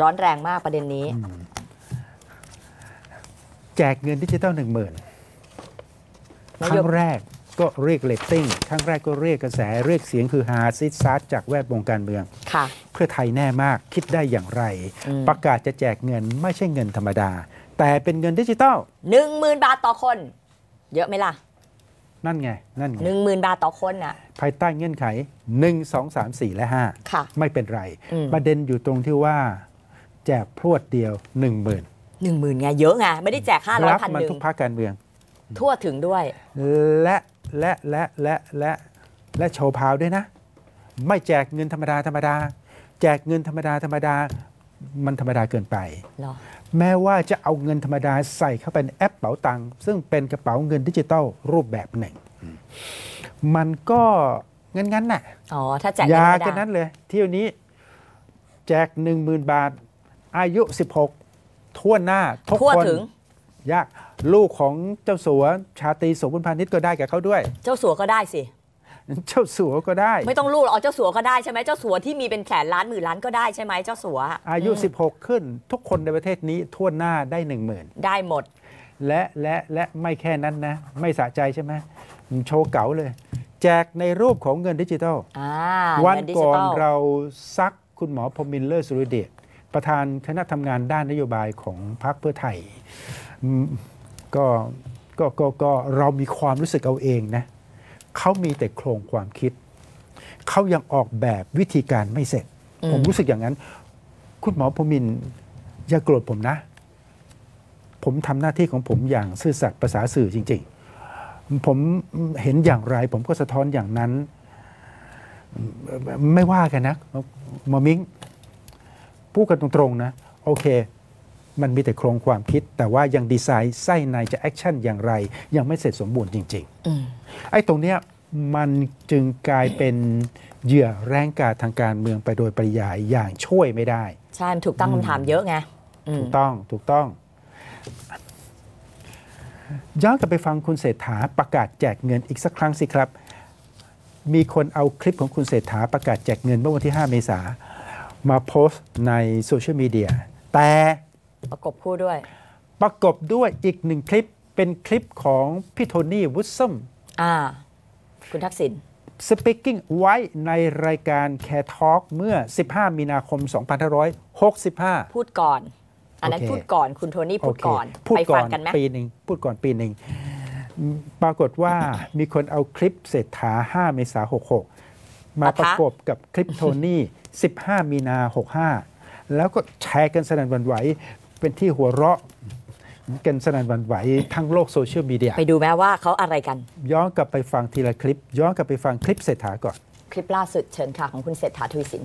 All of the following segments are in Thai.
ร้อนแรงมากประเด็นนี้แจกเงินดิจิตอล 10,000 ครั้งแรกก็เรียกเรตติ้งครั้งแรกก็เรียกกระแสเรียกเสียงคือฮาซิดซัดจากแวดวงการเมืองเพื่อไทยแน่มากคิดได้อย่างไรประกาศจะแจกเงินไม่ใช่เงินธรรมดาแต่เป็นเงินดิจิตอล 10,000 บาทต่อคนเยอะไหมล่ะนั่นไงนั่นไง 10,000 บาทต่อคนน่ะภายใต้เงื่อนไข1, 2, 3, 4 และ 5ไม่เป็นไรประเด็นอยู่ตรงที่ว่าแจกพรวดเดียว 10,000 ไงเยอะไงไม่ได้แจก500,000มันทุกภาคการเมืองทั่วถึงด้วยและโชว์พาวด้วยนะไม่แจกเงินธรรมดาธรรมดาแจกเงินธรรมดาธรรมดามันธรรมดาเกินไปแม้ว่าจะเอาเงินธรรมดาใส่เข้าไปในแอปเป๋าตังค์ซึ่งเป็นกระเป๋าเงินดิจิตอลรูปแบบหนึ่งมันก็งั้นน่ะถ้าแจกยากันนั้นเลยเที่ยวนี้แจก 10,000 บาทอายุ16ทั่วหน้าทุกคนยากลูกของเจ้าสัวชาตรีโสพลพานิชก็ได้กับเขาด้วยเจ้าสัวก็ได้สิเจ้าสัวก็ได้ไม่ต้องลูกหรอกเจ้าสัวก็ได้ใช่ไหมเจ้าสัวที่มีเป็นแสนล้านหมื่นล้านก็ได้ใช่ไหมเจ้าสัวอายุ16ขึ้นทุกคนในประเทศนี้ทั่วหน้าได้ 10,000ได้หมดและไม่แค่นั้นนะไม่สะใจใช่ไหมโชว์เก๋าเลยแจกในรูปของเงินดิจิทัลวันก่อนเราซักคุณหมอพรหมินทร์ เลิศสุริเดชประธานคณะทำงานด้านนโยบายของพรรคเพื่อไทยก็เรามีความรู้สึกเอาเองนะเขามีแต่โครงความคิดเขายังออกแบบวิธีการไม่เสร็จผมรู้สึกอย่างนั้นคุณหมอพรหมินทร์อย่าโกรธผมนะผมทำหน้าที่ของผมอย่างซื่อสัตย์ภาษาสื่อจริงๆผมเห็นอย่างไรผมก็สะท้อนอย่างนั้นไม่ว่ากันนะมอมิงพูดกันตรงๆนะโอเคมันมีแต่โครงความคิดแต่ว่ายังดีไซน์ไส้ในจะแอคชั่นอย่างไรยังไม่เสร็จสมบูรณ์จริงๆไอ้ตรงเนี้ยมันจึงกลายเป็นเหยื่อแรงกาทางการเมืองไปโดยปริยายอย่างช่วยไม่ได้ใช่ถูกตั้งคำถามเยอะไงถูกต้องย้อนกลับไปฟังคุณเศรษฐาประกาศแจกเงินอีกสักครั้งสิครับมีคนเอาคลิปของคุณเศรษฐาประกาศแจกเงินเมื่อวันที่5 เมษายนมาโพสต์ในโซเชียลมีเดียแต่ประกบด้วยอีกหนึ่งคลิปเป็นคลิปของพี่โทนี่วูดซัมคุณทักษิณ speaking ไว้ในรายการแคร์ทอล์กเมื่อ15 มีนาคม 2565พูดก่อนอันนั้นพูดก่อนคุณโทนี่พูดก่อนไปฟังกันไหมพูดก่อนปีหนึ่งปรากฏว่ามีคนเอาคลิปเศรษฐา5 เมษายน 66มาประกบกับคลิปโทนี่15 มีนา 65แล้วก็แชร์กันสนั่นหวั่นไหวเป็นที่หัวเราะกันสนั่นหวั่นไหวทั้งโลกโซเชียลมีเดียไปดูแม้ว่าเขาอะไรกันย้อนกลับไปฟังทีละคลิปย้อนกลับไปฟังคลิปเศรษฐาก่อนคลิปล่าสุดเชิญค่ะของคุณเศรษฐาทวีสิน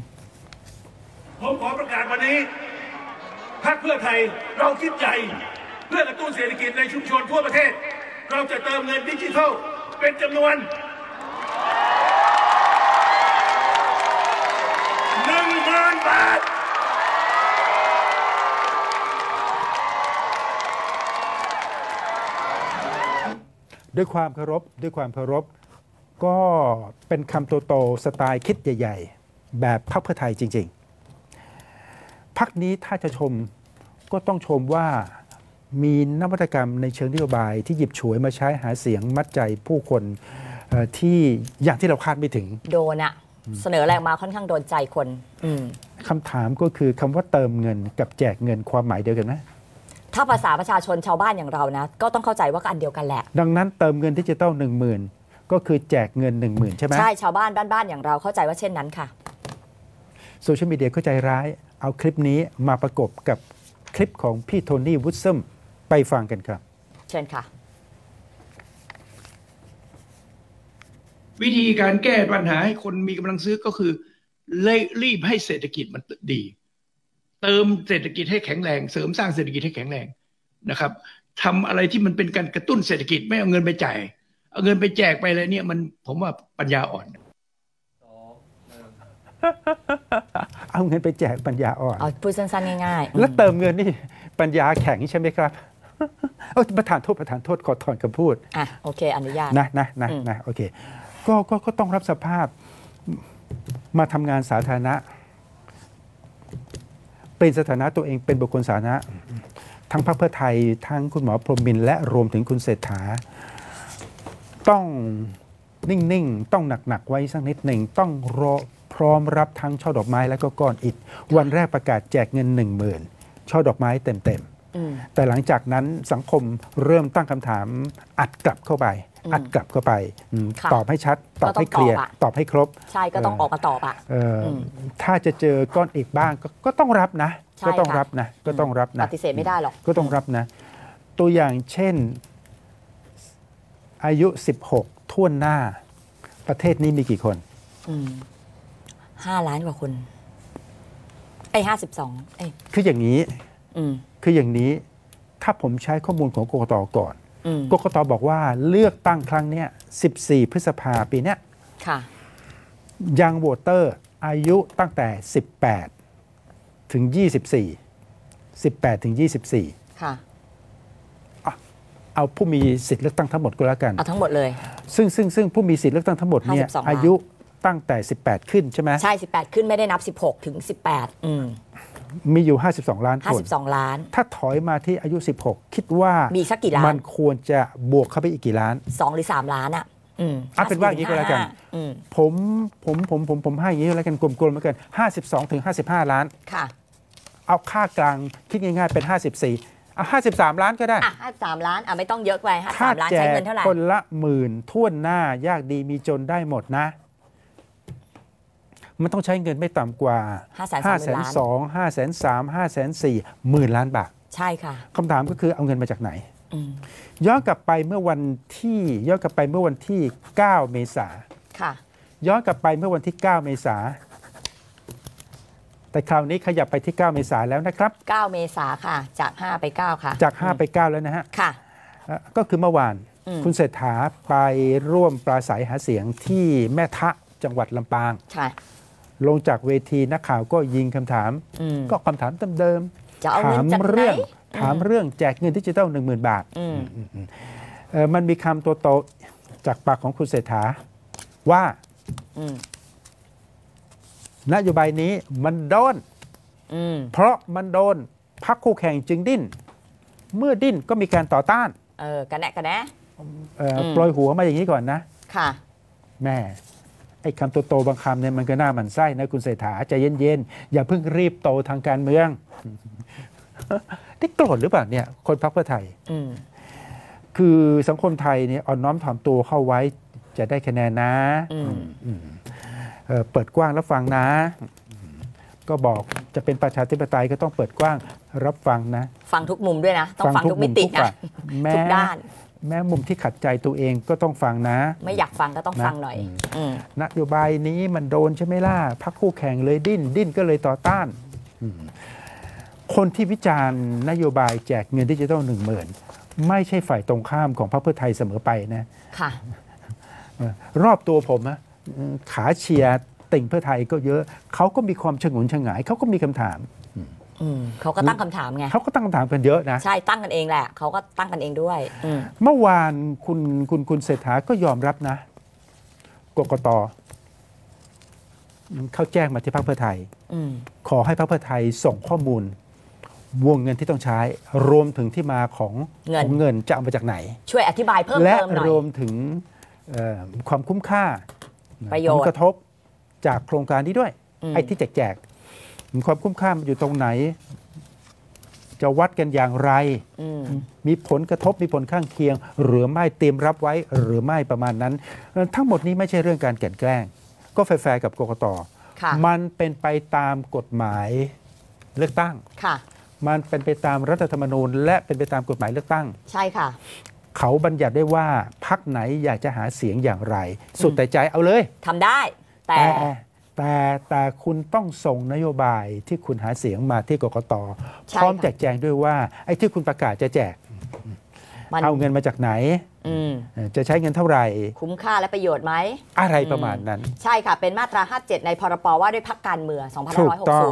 ผมขอประกาศวันนี้พรรคเพื่อไทยเราคิดใหญ่เพื่อกระตุ้นเศรษฐกิจในชุมชนทั่วประเทศเราจะเติมเงินดิจิทัลเป็นจำนวน 10,000 บาทด้วยความเคารพก็เป็นคำโตๆสไตล์คิดใหญ่ๆแบบพรรคเพื่อไทยจริงๆพรรคนี้ถ้าจะชมก็ต้องชมว่ามีนวัตกรรมในเชิงนโยบายที่หยิบฉวยมาใช้หาเสียงมัดใจผู้คนที่อย่างที่เราคาดไม่ถึงโดนอะเสนอแรงมาค่อนข้างโดนใจคนคำถามก็คือคำว่าเติมเงินกับแจกเงินความหมายเดียวกันไหมถ้าภาษาประชาชนชาวบ้านอย่างเรานะก็ต้องเข้าใจว่าก็อันเดียวกันแหละดังนั้นเติมเงินดิจิตอล 10,000ก็คือแจกเงิน 10,000ใช่ไหมใช่ชาวบ้านบ้านอย่างเราเข้าใจว่าเช่นนั้นค่ะโซเชียลมีเดียเข้าใจร้ายเอาคลิปนี้มาประกบกับคลิปของพี่โทนี่วูดซัมไปฟังกันครับเชิญค่ะวิธีการแก้ปัญหาให้คนมีกำลังซื้อก็คือรีบให้เศรษฐกิจมันดีเติมเศรษฐกิจให้แข็งแรงเสริมสร้างเศรษฐกิจให้แข็งแรงนะครับทำอะไรที่มันเป็นการกระตุ้นเศรษฐกิจไม่เอาเงินไปจ่ายเอาเงินไปแจกไปอะไรเนี่ยมันผมว่าปัญญาอ่อนเอาเงินไปแจกปัญญาอ่อนพูดสั้นๆง่ายๆแล้วเติมเงินนี่ปัญญาแข็งใช่ไหมครับเอาประธานโทษขอถอนคำพูดโอเคอนุญาตนะโอเคก็ต้องรับสภาพมาทำงานสาธารณะ เปลี่ยนสถานะตัวเองเป็นบุคคลสาธารณะทั้งพรรคเพื่อไทยทั้งคุณหมอพรหมินทร์และรวมถึงคุณเศรษฐาต้องนิ่งๆต้องหนักๆไว้สักนิดหนึ่งต้องรอพร้อมรับทั้งช่อดอกไม้และก็ก้อนอิฐวันแรกประกาศแจกเงิน 10,000 ช่อดอกไม้เต็มๆแต่หลังจากนั้นสังคมเริ่มตั้งคำถามอัดกลับเข้าไปตอบให้ชัดตอบให้เคลียร์ตอบให้ครบใช่ก็ต้องออกมาตอบอ่ะถ้าจะเจอก้อนอิฐบ้างก็ต้องรับนะปฏิเสธไม่ได้หรอกก็ต้องรับนะตัวอย่างเช่นอายุ16ทั่วหน้าประเทศนี้มีกี่คน5 ล้านกว่าคนไอ้52คืออย่างนี้ถ้าผมใช้ข้อมูลของกกต.ก่อนกกต.บอกว่าเลือกตั้งครั้งนี้14พฤษภาปีนี้ยังโหวตเตอร์อายุตั้งแต่18 ถึง 24ค่ะเอาผู้มีสิทธิเลือกตั้งทั้งหมดก็แล้วกันเอาทั้งหมดเลยซึ่งผู้มีสิทธิเลือกตั้งทั้งหมดเนี่ยอายุตั้งแต่18ขึ้นใช่ไหมใช่18ขึ้นไม่ได้นับ16 ถึง 18มีอยู่52 ล้านคนถ้าถอยมาที่อายุ16คิดว่ามีสักกี่ล้านมันควรจะบวกเข้าไปอีกกี่ล้าน2 หรือ 3 ล้านอ่ะเอาเป็นว่าอย่างนี้ก็แล้วกันผมให้อย่างนี้แล้วกันกลมๆแล้วกัน52 ถึง 55 ล้านค่ะเอาค่ากลางคิดง่ายๆเป็น54เอา53 ล้านก็ได้53 ล้านอ่ะไม่ต้องเยอะไป53 ล้านใช้เงินเท่าไหร่คนละ10,000ท่วนหน้ายากดีมีจนได้หมดนะมันต้องใช้เงินไม่ต่ำกว่า520,000 ล้าน 530,000 ล้าน 540,000 ล้านบาทใช่ค่ะคำถามก็คือเอาเงินมาจากไหนย้อนกลับไปเมื่อวันที่9เมษาค่ะย้อนกลับไปเมื่อวันที่9เมษาแต่คราวนี้ขยับไปที่9เมษาแล้วนะครับ9เมษาค่ะจาก5ไป9ค่ะจาก5ไป9แล้วนะฮะค่ะก็คือเมื่อวานคุณเศรษฐาไปร่วมปราศัยหาเสียงที่แม่ทะจังหวัดลำปางลงจากเวทีนักข่าวก็ยิงคำถามก็คำถามเดิมๆถามเรื่องแจกเงินดิจิทัล 10,000 บาทมันมีคำตัวโตจากปากของคุณเศรษฐาว่านโยบายนี้มันโดนเพราะมันโดนพรรคคู่แข่งจึงดิ้นเมื่อดิ้นก็มีการต่อต้านกระแนะปล่อยหัวมาอย่างนี้ก่อนนะค่ะแม่ไอ้คำโตๆบางคำเนี่ยมันก็น่าหมั่นไส้นะคุณเศรษฐาใจเย็นๆอย่าเพิ่งรีบโตทางการเมืองได้โกรธหรือเปล่าเนี่ยคนพรรคเพื่อไทยคือสังคมไทยเนี่ยอ่อนน้อมถ่อมตัวเข้าไว้จะได้คะแนนนะเปิดกว้างรับฟังนะก็บอกจะเป็นประชาธิปไตยก็ต้องเปิดกว้างรับฟังนะฟังทุกมุมด้วยนะต้องฟังทุกมิตินะทุกด้านแม้มุมที่ขัดใจตัวเองก็ต้องฟังนะไม่อยากฟังก็ต้องฟังหน่อยนโยบายนี้มันโดนใช่ไหมล่ะพรรคคู่แข่งเลยดิ้นก็เลยต่อต้านคนที่วิจารณ์นโยบายแจกเงินดิจิทัล 10,000 ไม่ใช่ฝ่ายตรงข้ามของพรรคเพื่อไทยเสมอไปนะค่ะรอบตัวผมนะขาเชียร์ติ่งเพื่อไทยก็เยอะเขาก็มีความฉงนฉงายเขาก็มีคำถามเขาก็ตั้งคำถามไงเขาก็ตั้งคำถามกันเยอะนะใช่ตั้งกันเองแหละเขาก็ตั้งกันเองด้วยเมื่อวานคุณเศรษฐาก็ยอมรับนะกกต.เขาแจ้งมาที่พรรคเพื่อไทยขอให้พรรคเพื่อไทยส่งข้อมูลวงเงินที่ต้องใช้รวมถึงที่มาของเงินจะเอามาจากไหนช่วยอธิบายเพิ่มเติมหน่อยและรวมถึงความคุ้มค่าประโยชน์ผลกระทบจากโครงการนี้ด้วยไอ้ที่แจกความคุ้มค่ามันอยู่ตรงไหนจะวัดกันอย่างไรมีผลกระทบมีผลข้างเคียงหรือไม่เตรียมรับไว้หรือไม่ประมาณนั้นทั้งหมดนี้ไม่ใช่เรื่องการแกล้งก็แฟร์กับกกต.มันเป็นไปตามกฎหมายเลือกตั้งมันเป็นไปตามรัฐธรรมนูญและเป็นไปตามกฎหมายเลือกตั้งใช่ค่ะเขาบัญญัติได้ว่าพรรคไหนอยากจะหาเสียงอย่างไรสุดแต่ใจเอาเลยทำได้แต่คุณต้องส่งนโยบายที่คุณหาเสียงมาที่กกต.พร้อมแจกแจงด้วยว่าไอ้ที่คุณประกาศจะแจกเอาเงินมาจากไหนจะใช้เงินเท่าไหร่คุ้มค่าและประโยชน์ไหมอะไรประมาณนั้นใช่ค่ะเป็นมาตรา57ในพรบ.ว่าด้วยพรรคการเมือง2560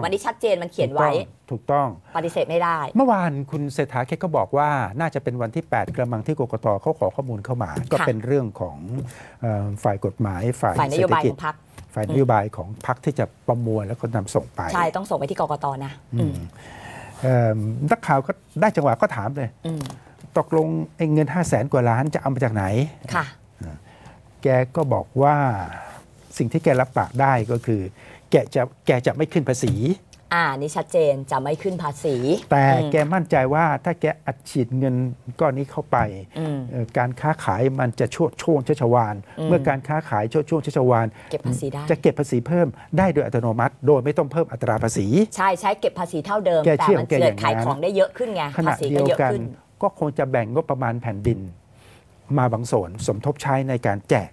มันนี่ชัดเจนมันเขียนไว้ถูกต้องปฏิเสธไม่ได้เมื่อวานคุณเศรษฐาแค่ก็บอกว่าน่าจะเป็นวันที่8กระมังที่กกต.เขาขอข้อมูลเข้ามาก็เป็นเรื่องของฝ่ายกฎหมายฝ่ายนโยบายของพรรค ฝ่ายนโยบายของพรรคที่จะประมวลแล้วก็นำส่งไปใช่ต้องส่งไปที่กกต.นะนักข่าวก็ได้จังหวะก็ถามเลยตกลงเงิน500,000กว่าล้านจะเอามาจากไหนค่ะแกก็บอกว่าสิ่งที่แกรับปากได้ก็คือแกจะไม่ขึ้นภาษีนี่ชัดเจนจะไม่ขึ้นภาษีแต่แกมั่นใจว่าถ้าแกอัดฉีดเงินก้อนนี้เข้าไปการค้าขายมันจะช่วงชัชวาลเมื่อการค้าขายช่วงชัชวาลเก็บภาษีได้จะเก็บภาษีเพิ่มได้โดยอัตโนมัติโดยไม่ต้องเพิ่มอัตราภาษีใช่ใช้เก็บภาษีเท่าเดิมแต่มันเกิดขายของได้เยอะขึ้นไงภาษีก็เยอะขึ้นก็คงจะแบ่งงบประมาณแผ่นดินมาบางส่วนสมทบใช้ในการแจก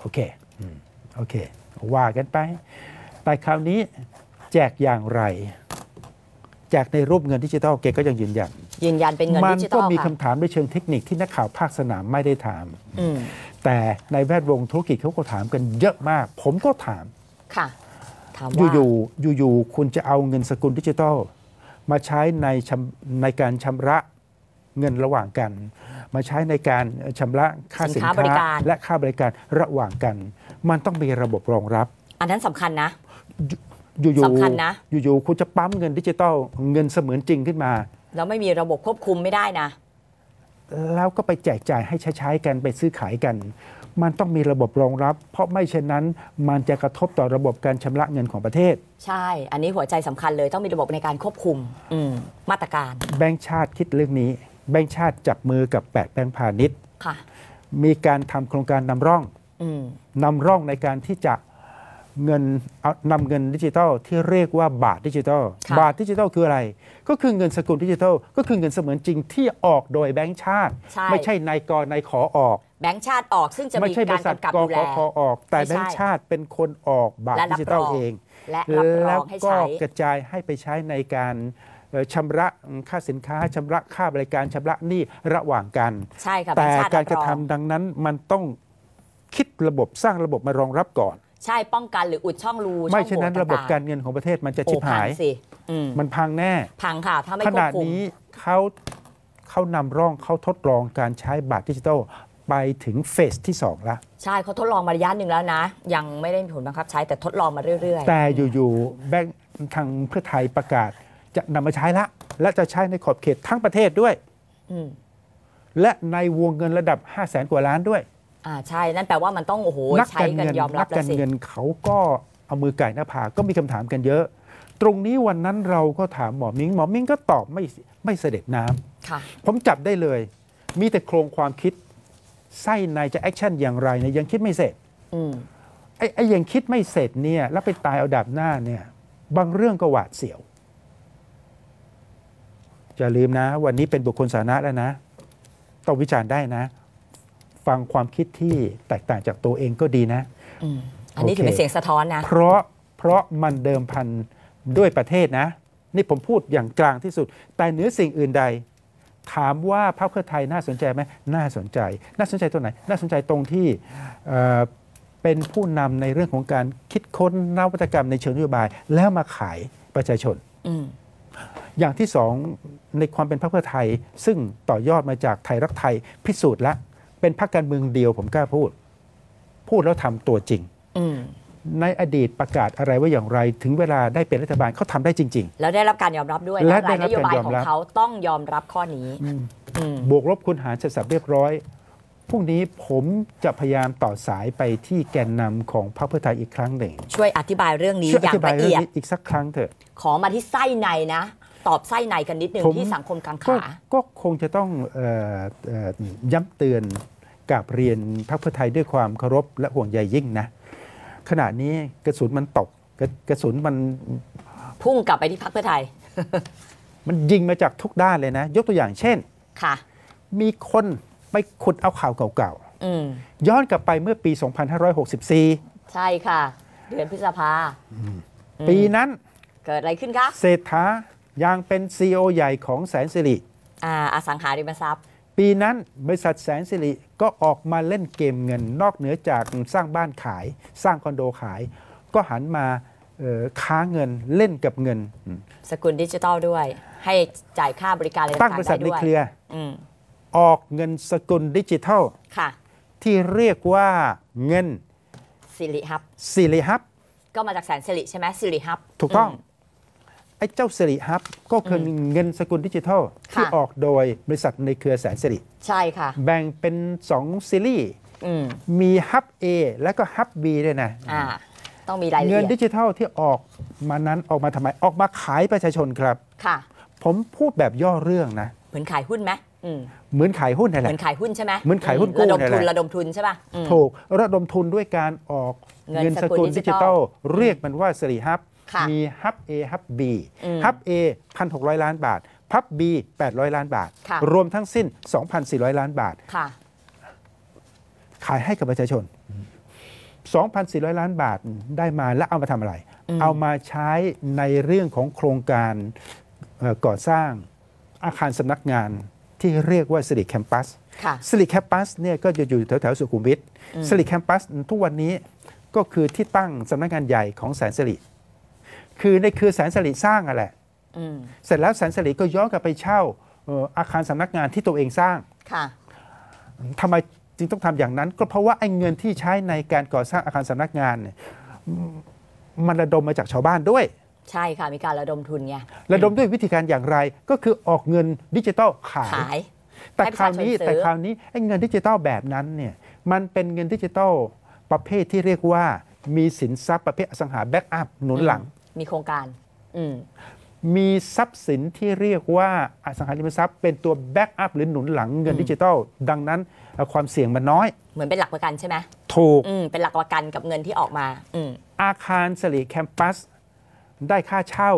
โอเคว่ากันไปแต่คราวนี้แจกอย่างไรแจกในรูปเงินดิจิทัลเกก็ยังยืนยันเป็นเงินดิจิทัลมันก็มีคำถามในเชิงเทคนิคที่นักข่าวภาคสนามไม่ได้ถามแต่ในแวดวงธุรกิจเขาก็ถามกันเยอะมากผมก็ถามค่ะอยู่คุณจะเอาเงินสกุลดิจิทัลมาใช้ในการชำระเงินระหว่างกันมาใช้ในการชำระค่าสินค้าและค่าบริการระหว่างกันมันต้องมีระบบรองรับอันนั้นสำคัญนะอยู่คุณจะปั๊มเงินดิจิตอลเงินเสมือนจริงขึ้นมาแล้วไม่มีระบบควบคุมไม่ได้นะแล้วก็ไปแจกจ่ายให้ใช้กันไปซื้อขายกันมันต้องมีระบบรองรับเพราะไม่เช่นนั้นมันจะกระทบต่อระบบการชำระเงินของประเทศใช่อันนี้หัวใจสำคัญเลยต้องมีระบบในการควบคุมมาตรการแบงก์ชาติคิดเรื่องนี้แบงก์ชาติจับมือกับ8แบงก์พาณิชย์มีการทำโครงการนำร่องในการที่จะนำเงินดิจิทัลที่เรียกว่าบาทดิจิทัลบาทดิจิทัลคืออะไรก็คือเงินสกุลดิจิทัลก็คือเงินเสมือนจริงที่ออกโดยแบงก์ชาติไม่ใช่นายกนายขอออกแบงก์ชาติออกซึ่งจะมีการกำกับดูแลออกแต่แบงก์ชาติเป็นคนออกบาทดิจิทัลเองแล้วก็กระจายให้ไปใช้ในการชำระค่าสินค้าชำระค่าบริการชำระหนี้ระหว่างกันแต่การกระทำดังนั้นมันต้องคิดระบบสร้างระบบมารองรับก่อนใช่ป้องกันหรืออุดช่องรูไม่เช่นนั้นระบบการเงินของประเทศมันจะชิบหายมันพังแน่พังค่ะถ้าไม่ควบคุมขณะนี้เขานำร่องเขาทดลองการใช้บัตรดิจิทัลไปถึงเฟสที่2แล้วใช่เขาทดลองมาระยะหนึ่งแล้วนะยังไม่ได้มีผลบังคับใช้แต่ทดลองมาเรื่อยๆแต่อยู่ๆแบงค์ทางเพื่อไทยประกาศจะนำมาใช้ละและจะใช้ในขอบเขตทั้งประเทศด้วยและในวงเงินระดับ500,000กว่าล้านด้วยใช่นั่นแปลว่ามันต้องโอ้โหใช้กันยอมรับแล้วสินักการเงินเขาก็เอามือไก่หน้าผากก็มีคำถามกันเยอะตรงนี้วันนั้นเราก็ถามหมอมิ้งก็ตอบไม่เสด็จน้ำผมจับได้เลยมีแต่โครงความคิดไส้ในจะแอคชั่นอย่างไรเนี่ยยังคิดไม่เสร็จไอ้ยังคิดไม่เสร็จเนี่ยแล้วไปตายเอาดาบหน้าเนี่ยบางเรื่องก็หวาดเสียวอย่าลืมนะวันนี้เป็นบุคคลสาธารณะแล้วนะต้องวิจารณ์ได้นะฟังความคิดที่แตกต่างจากตัวเองก็ดีนะอันนี้ถือเป็นเสียงสะท้อนนะเพราะมันเดิมพันด้วยประเทศนะนี่ผมพูดอย่างกลางที่สุดแต่เหนือสิ่งอื่นใดถามว่าพรรคเพื่อไทยน่าสนใจไหมน่าสนใจน่าสนใจตรงไหนน่าสนใจตรงที่เป็นผู้นำในเรื่องของการคิดค้นนวัตกรรมในเชิงนโยบายแล้วมาขายประชาชนอย่างที่สองในความเป็นพรรคเพื่อไทยซึ่งต่อยอดมาจากไทยรักไทยพิสูจน์แล้วเป็นพรรคการเมืองเดียวผมกล้าพูดแล้วทำตัวจริงในอดีตประกาศอะไรว่าอย่างไรถึงเวลาได้เป็นรัฐบาลเขาทำได้จริงๆแล้วได้รับการยอมรับด้วยและนโยบายของเขาต้องยอมรับข้อนี้บวกลบคูณหารเสร็จสับเรียบร้อยพรุ่งนี้ผมจะพยายามต่อสายไปที่แกนนำของพรรคเพื่อไทยอีกครั้งหนึ่งช่วยอธิบายเรื่องนี้อย่างละเอียดอีกสักครั้งเถอะขอมาที่ไส้ในนะตอบไส้ในกันนิดหนึ่งที่สังคมกังขาก็คงจะต้องย้ำเตือนกับเรียนพรรคเพื่อไทยด้วยความเคารพและห่วงใยยิ่งนะขณะนี้กระสุนมันตกกระสุนมันพุ่งกลับไปที่พรรคเพื่อไทยมันยิงมาจากทุกด้านเลยนะยกตัวอย่างเช่นค่ะมีคนไปขุดเอาข่าวเก่าๆย้อนกลับไปเมื่อปี2564ใช่ค่ะเดือนพฤษภาปีนั้นเกิดอะไรขึ้นคะเศรษฐายังเป็นซีอีโอใหญ่ของแสนสิริอสังหาริมทรัพย์ปีนั้นบริษัทแสนสิริก็ออกมาเล่นเกมเงินนอกเหนือจากสร้างบ้านขายสร้างคอนโดขายก็หันมาค้าเงินเล่นกับเงินสกุลดิจิทัลด้วยให้จ่ายค่าบริการอะไรต่างๆด้วยตั้งบริษัทนิเคลียร์ออกเงินสกุลดิจิทัลที่เรียกว่าเงิน สิริฮับสิริฮับก็มาจากแสนสิริใช่ไหมสิริฮับถูกต้องไอ้เจ้าสิริฮับก็คือเงินสกุลดิจิทัลที่ออกโดยบริษัทในเครือแสนสิริใช่ค่ะแบ่งเป็น2ซีรีส์มีฮับ A และก็ฮับ B ด้วยนะต้องมีรายละเอียดเงินดิจิทัลที่ออกมานั้นออกมาทำไมออกมาขายประชาชนครับค่ะผมพูดแบบย่อเรื่องนะเหมือนขายหุ้นไหมเหมือนขายหุ้นอะไรเหมือนขายหุ้นใช่ไหมเหมือนขายหุ้นกู้อะไรระดมทุนใช่ป่ะถูกระดมทุนด้วยการออกเงินสกุลดิจิทัลเรียกมันว่าสิริฮับมีฮับ A ฮับ B ฮับ A 1,600 ล้านบาทฮับ B 800 ล้านบาทรวมทั้งสิ้น 2,400 ล้านบาทขายให้กับประชาชน 2,400 ล้านบาทได้มาแล้วเอามาทำอะไรเอามาใช้ในเรื่องของโครงการก่อสร้างอาคารสำนักงานที่เรียกว่าสิริแคมปัสเนี่ยก็จะอยู่แถวๆสุขุมวิทสิริแคมปัสทุกวันนี้ก็คือที่ตั้งสำนักงานใหญ่ของแสนสิริคือในคือแสนสิริสร้างอะไรเสร็จแล้วแสนสิริก็ย้อนกลับไปเช่าอาคารสำนักงานที่ตัวเองสร้างทำไมจึงต้องทำอย่างนั้นก็เพราะว่าไอ้เงินที่ใช้ในการก่อสร้างอาคารสำนักงานเนี่ยมันระดมมาจากชาวบ้านด้วยใช่ค่ะมีการระดมทุนไงระดมด้วยวิธีการอย่างไรก็คือออกเงินดิจิตอลขายแต่คราวนี้ไอ้เงินดิจิตอลแบบนั้นเนี่ยมันเป็นเงินดิจิตอลประเภทที่เรียกว่ามีสินทรัพย์ประเภทอสังหาแบ็กอัพหนุนหลังมีโครงการมีทรัพย์สินที่เรียกว่าอสังหาริมทรัพย์เป็นตัวแบ็กอัพหรือหนุนหลังเงินดิจิตอลดังนั้นความเสี่ยงมันน้อยเหมือนเป็นหลักประกันใช่ไหมถูกเป็นหลักประกันกับเงินที่ออกมาอาคารสิริแคมปัสได้ค่าเช่า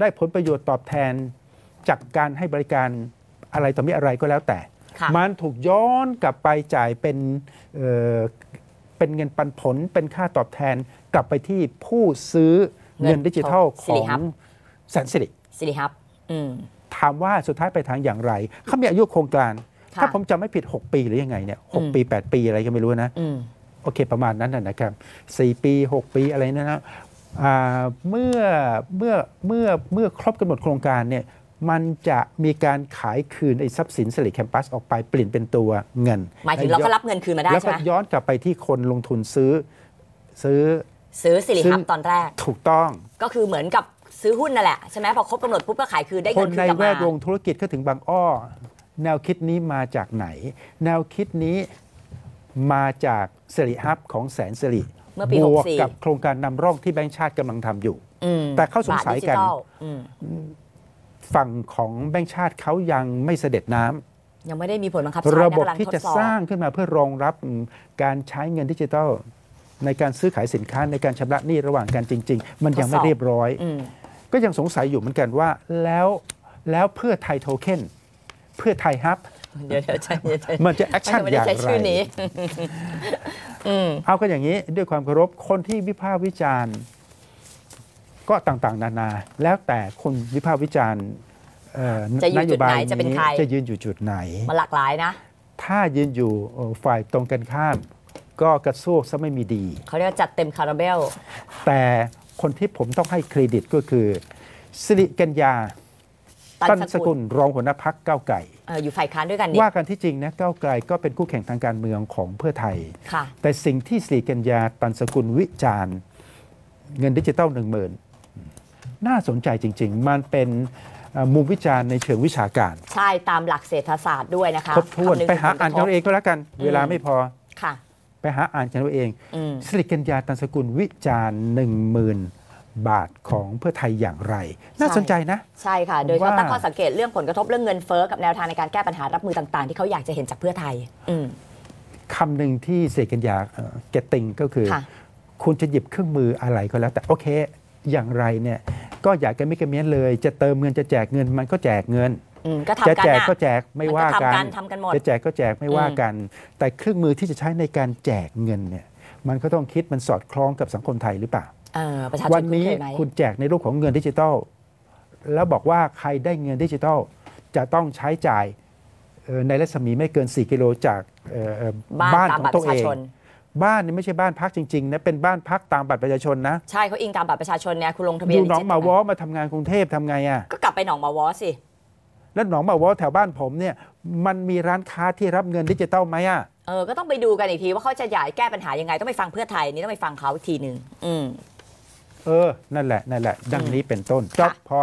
ได้ผลประโยชน์ตอบแทนจากการให้บริการอะไรต่อมีอะไรก็แล้วแต่มันถูกย้อนกลับไปจ่ายเป็นเงินปันผลเป็นค่าตอบแทนกลับไปที่ผู้ซื้อเงินดิจิทัลของแสนสิริฮับถามว่าสุดท้ายไปทางอย่างไรเขามีอายุโครงการถ้าผมจำไม่ผิด6ปีหรือยังไงเนี่ย6ปี8ปีอะไรก็ไม่รู้นะโอเคประมาณนั้นนะครับ4ปี6ปีอะไรนะนะเมื่อครบกำหนดโครงการเนี่ยมันจะมีการขายคืนไอ้ทรัพย์สินสิริแคมปัสออกไปเปลี่ยนเป็นตัวเงินหมายถึงเราก็รับเงินคืนมาได้ใช่ไหมแล้วก็ย้อนกลับไปที่คนลงทุนซื้อสิริฮับตอนแรกถูกต้องก็คือเหมือนกับซื้อหุ้นนั่นแหละใช่ไหมพอครบกำหนดปุ๊บก็ขายคืนได้เงินคืนกลับมาคนในแวดวงธุรกิจก็ถึงบางอ้อแนวคิดนี้มาจากไหนแนวคิดนี้มาจากสิริฮับของแสนสิริบวกกับโครงการนำร่องที่แบงก์ชาติกำลังทำอยู่แต่เขาสงสัยกันฝั่งของแบงก์ชาติเขายังไม่เสด็จน้ำยังไม่ได้มีผลบังคับใช้ระบบที่จะสร้างขึ้นมาเพื่อรองรับการใช้เงินดิจิทัลในการซื้อขายสินค้าในการชำระหนี้ระหว่างกันจริงๆมันยังไม่เรียบร้อยก็ยังสงสัยอยู่เหมือนกันว่าแล้วเพื่อไทยโทเค็นเพื่อไทยฮับมันจะแอคชั่นอย่างไรเอาก็อย่างนี้ด้วยความเคารพคนที่วิพากษ์วิจารณ์ก็ต่างๆนานาแล้วแต่คนวิพากษ์วิจารณ์นโยบายจะยืนอยู่จุดไหนมันหลากหลายนะถ้ายืนอยู่ฝ่ายตรงกันข้ามก็กระซวกซะไม่มีดีเขาเรียกจัดเต็มคาราเบลแต่คนที่ผมต้องให้เครดิตก็คือสิริกัญญาตันสกุลรองหัวหน้าพรรคก้าวไกลอยู่ฝ่ายค้านด้วยกันว่ากันที่จริงนะก้าวไกลก็เป็นคู่แข่งทางการเมืองของเพื่อไทยแต่สิ่งที่สิริกัญญาตันสกุลวิจารณ์เงินดิจิตอล 10,000 น่าสนใจจริงๆมันเป็นมุมวิจารณ์ในเชิงวิชาการใช่ตามหลักเศรษฐศาสตร์ด้วยนะคะครบถ้วนไปหาอ่านกันเองก็แล้วกันเวลาไม่พอค่ะไปหาอ่านกันเองสิริกัญญาตันสกุลวิจารณ์ 10,000บาทของเพื่อไทยอย่างไรน่าสนใจนะใช่ค่ะโดยเขาตั้งข้อสังเกตเรื่องผลกระทบเรื่องเงินเฟ้อกับแนวทางในการแก้ปัญหารับมือต่างๆที่เขาอยากจะเห็นจากเพื่อไทยคำหนึ่งที่เสกกัญญาเกตติงก็คือคุณจะหยิบเครื่องมืออะไรก็แล้วแต่โอเคอย่างไรเนี่ยก็อยากกันไม่กระเมี้ยนเลยจะเติมเงินจะแจกเงินมันก็แจกเงินจะแจกก็แจกไม่ว่ากันจะแจกก็แจกไม่ว่ากันแต่เครื่องมือที่จะใช้ในการแจกเงินเนี่ยมันก็ต้องคิดมันสอดคล้องกับสังคมไทยหรือเปล่าวันนี้คุณแจกในรูปของเงินดิจิทัลแล้วบอกว่าใครได้เงินดิจิทัลจะต้องใช้จ่ายในรัศมีไม่เกิน4กิโลจากบ้านของตัวเองบ้านนี่ไม่ใช่บ้านพักจริงๆนะเป็นบ้านพักตามบัตรประชาชนนะใช่เขาอิงตามบัตรประชาชนเนี่ยคุณลงทะเบียนอยู่หนองมาวอมาทำงานกรุงเทพทำไงอ่ะก็กลับไปหนองมาวอสิแล้วหนองมาวอแถวบ้านผมเนี่ยมันมีร้านค้าที่รับเงินดิจิทัลไหมอ่ะ ก็ต้องไปดูกันอีกทีว่าเขาจะแก้ปัญหายังไงต้องไปฟังเพื่อไทยนี่ต้องไปฟังเขาทีหนึ่งนั่นแหละดังนี้เป็นต้นจบพอ